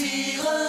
Vampire.